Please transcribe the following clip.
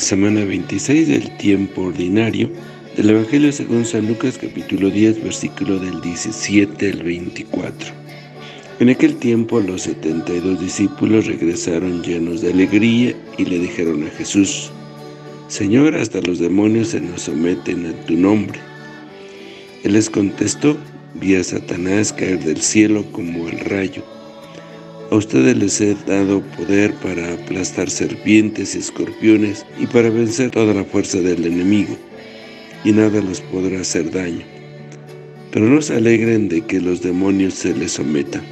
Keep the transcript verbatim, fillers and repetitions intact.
semana veintiséis del tiempo ordinario del Evangelio según San Lucas, capítulo diez, versículo del diecisiete al veinticuatro. En aquel tiempo los setenta y dos discípulos regresaron llenos de alegría y le dijeron a Jesús: «Señor, hasta los demonios se nos someten a tu nombre». Él les contestó: «Vi a Satanás caer del cielo como el rayo. A ustedes les he dado poder para aplastar serpientes y escorpiones y para vencer toda la fuerza del enemigo, y nada los podrá hacer daño. Pero no se alegren de que los demonios se les sometan.